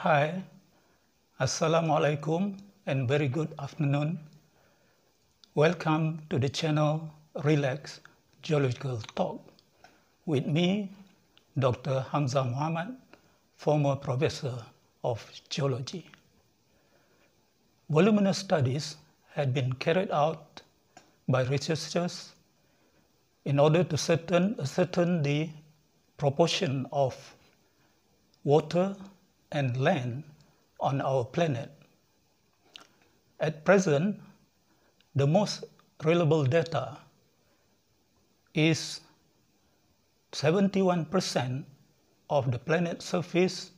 Hi, Assalamu alaikum and very good afternoon. Welcome to the channel Relax Geological Talk with me, Dr. Hamza Muhammad, former professor of geology. Voluminous studies had been carried out by researchers in order to ascertain the proportion of water and land on our planet. At present, the most reliable data is 71% of the planet's surface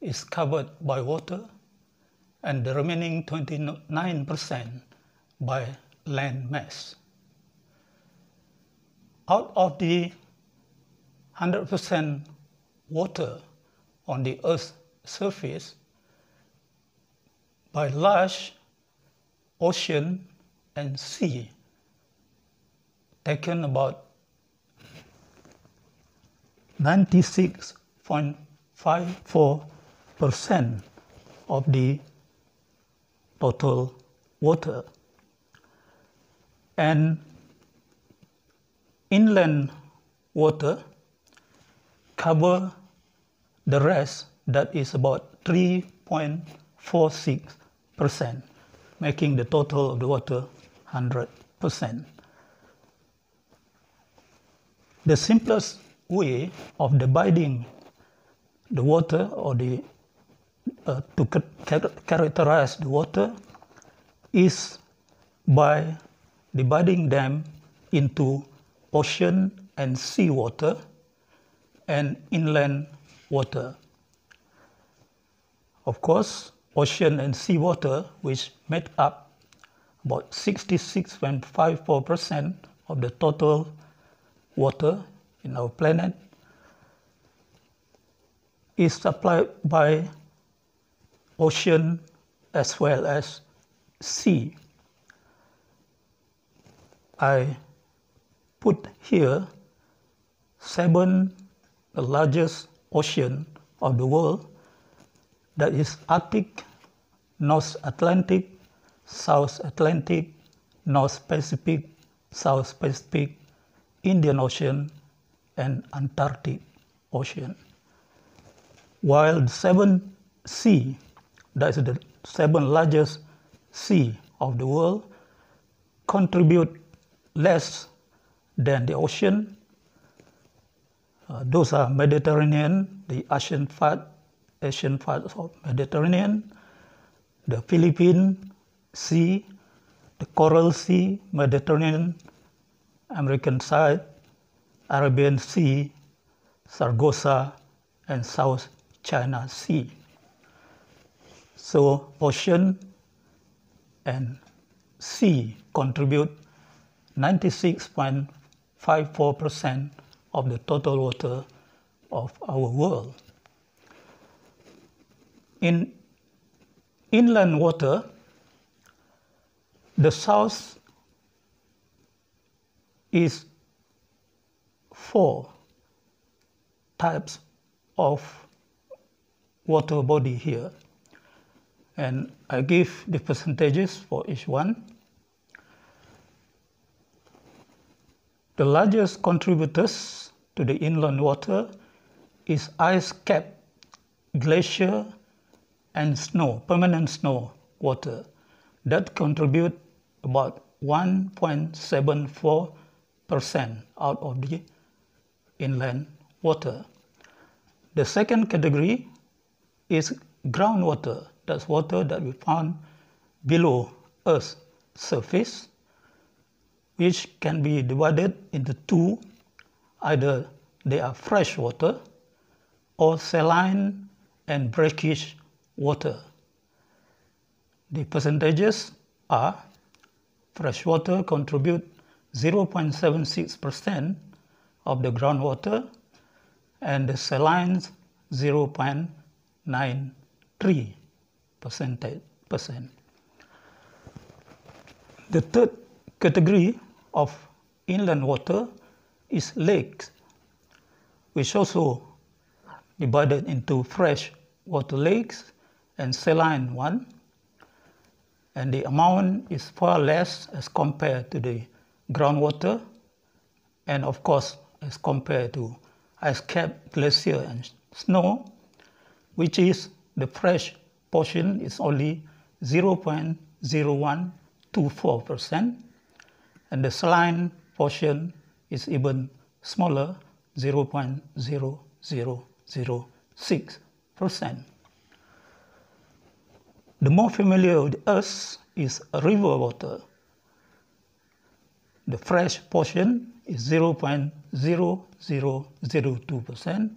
is covered by water and the remaining 29% by land mass. Out of the 100% water on the Earth's surface, by large ocean and sea, taken about 96.54% of the total water, and inland water cover the rest, that is about 3.46%, making the total of the water 100%. The simplest way of dividing the water or the to characterize the water is by dividing them into ocean and seawater and inland water. Of course, ocean and seawater, which make up about 66.54% of the total water in our planet, is supplied by ocean as well as sea. I put here the largest ocean of the world, that is Arctic, North Atlantic, South Atlantic, North Pacific, South Pacific, Indian Ocean, and Antarctic Ocean. While the seven sea, that is the seven largest sea of the world, contribute less than the ocean. Those are Mediterranean, the Asian part of Mediterranean, the Philippine Sea, the Coral Sea, Mediterranean, American side, Arabian Sea, Sargasso, and South China Sea. So ocean and sea contribute 96.54% of the total water of our world. In inland water, the south is four types of water body here, and I give the percentages for each one. The largest contributors to the inland water is ice-capped glacier and snow, permanent snow water, that contribute about 1.74% out of the inland water. The second category is groundwater, that's water that we found below Earth's surface, which can be divided into two. Either they are fresh water or saline and brackish water. The percentages are fresh water contribute 0.76% of the groundwater and the saline 0.93%. The third category of inland water is lakes, which also divided into fresh water lakes and saline one, and the amount is far less as compared to the groundwater and of course as compared to ice-capped glacier and snow, which is the fresh portion is only 0.0124%, and the saline portion is even smaller, 0.0006%. The more familiar with us is river water. The fresh portion is 0.0002%,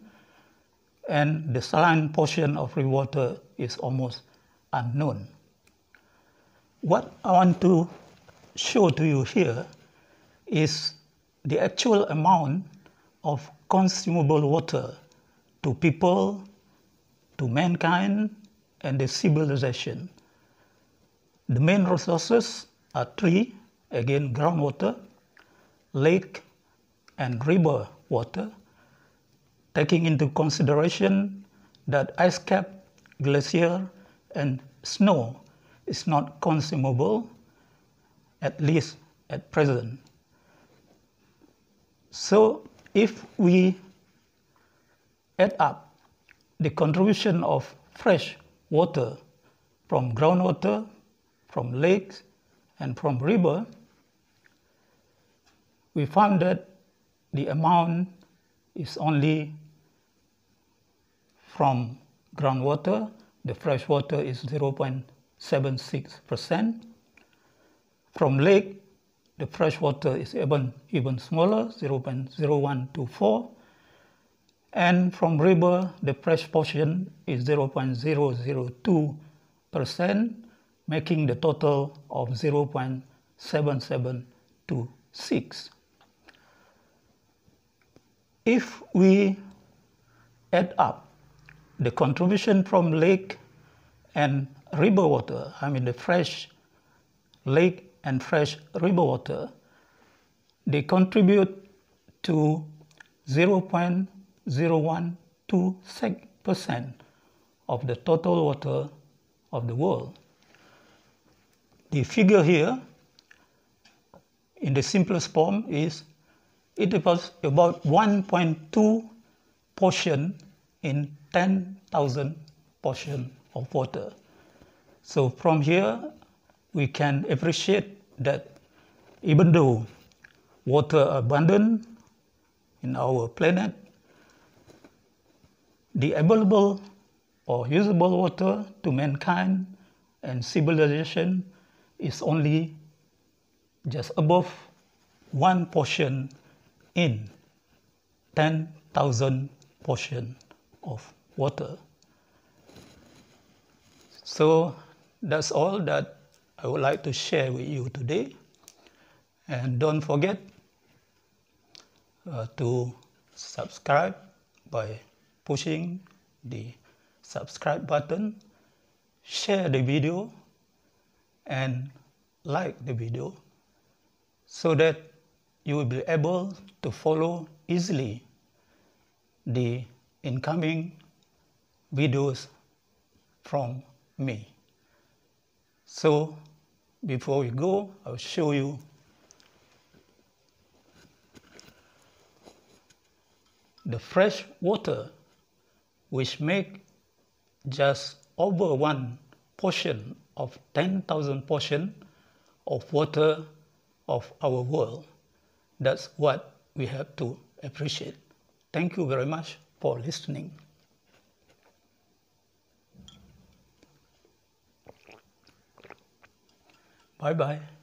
and the saline portion of river water is almost unknown. What I want to show to you here is the actual amount of consumable water to people, to mankind, and the civilization. The main resources are three, again groundwater, lake, and river water, taking into consideration that ice-cap, glacier, and snow is not consumable, at least at present. So if we add up the contribution of fresh water from groundwater, from lakes, and from river, we found that the amount is only from groundwater, the fresh water is 0.76%. From lake, the fresh water is even smaller, 0.0124, and from river, the fresh portion is 0.002%, making the total of 0.7726. If we add up the contribution from lake and river water, I mean the fresh lake and fresh river water, they contribute to 0.012% of the total water of the world. The figure here in the simplest form is it was about 1.2 portion in 10,000 portion of water. So from here we can appreciate that even though water abundant in our planet, the available or usable water to mankind and civilization is only just above one portion in 10,000 portion of water. So that's all that I would like to share with you today, and don't forget to subscribe by pushing the subscribe button, share the video, and like the video so that you will be able to follow easily the incoming videos from me. So before we go, I'll show you the fresh water, which make just over one portion of 10,000 portion of water of our world. That's what we have to appreciate. Thank you very much for listening. Bye-bye.